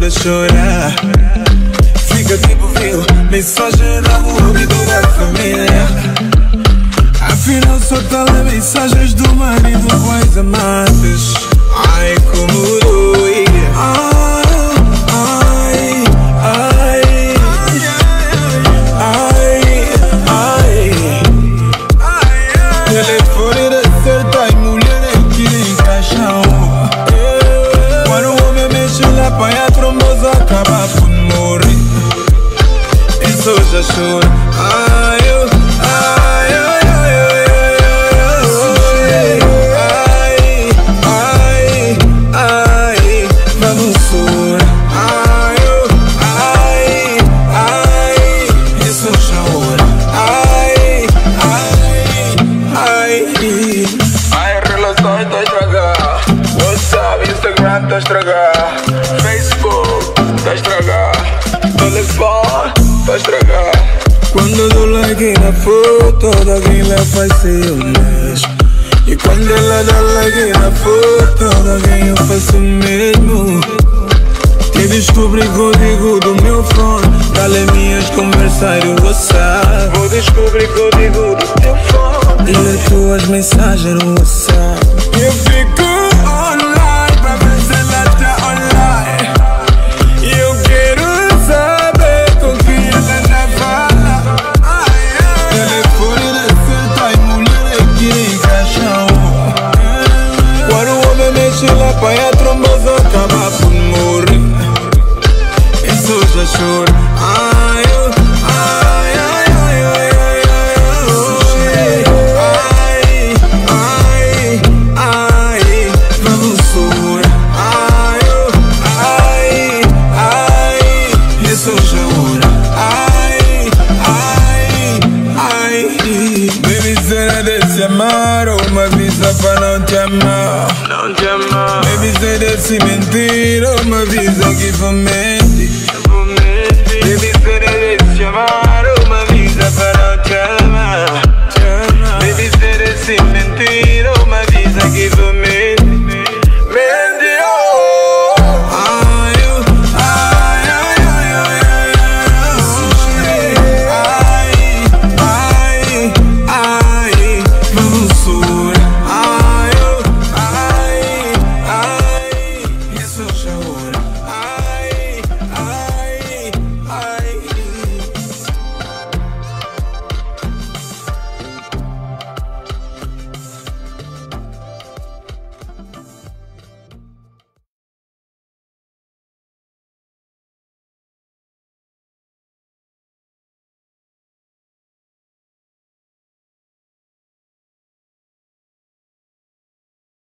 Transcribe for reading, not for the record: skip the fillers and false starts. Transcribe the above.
toda a chorar. Fica tipo viu, mensagem na rua me dura a família. Afinal só tá lá mensagens do marido, pois amadas. Ai como doi. Toda ela faz ser honesto. E quando ela dá like na foto, toda eu faço o mesmo. Te descobri código do meu fone, dá-lhe minhas conversas no WhatsApp. Vou descobrir código do teu fone e as tuas mensagens no WhatsApp. Eu fico online pra ver se ela tá online. E eu quero saber com quem ela tá falando. Ela apanha a trombosa, acaba por morrer. Isso já chora. Ai, oh, ai, ai, ai, ai, ai, ai, ai, ai, ai, ai, vamos chorar. Ai, oh, ai, ai, isso já chora. Ai, ai, ai. Baby, será de se amar ou uma visa pra não te amar? Sei desse mentira, uma visão que vou mentir. Deve ser esse amar.